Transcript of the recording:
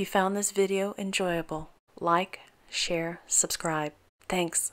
If you found this video enjoyable, like, share, subscribe. Thanks.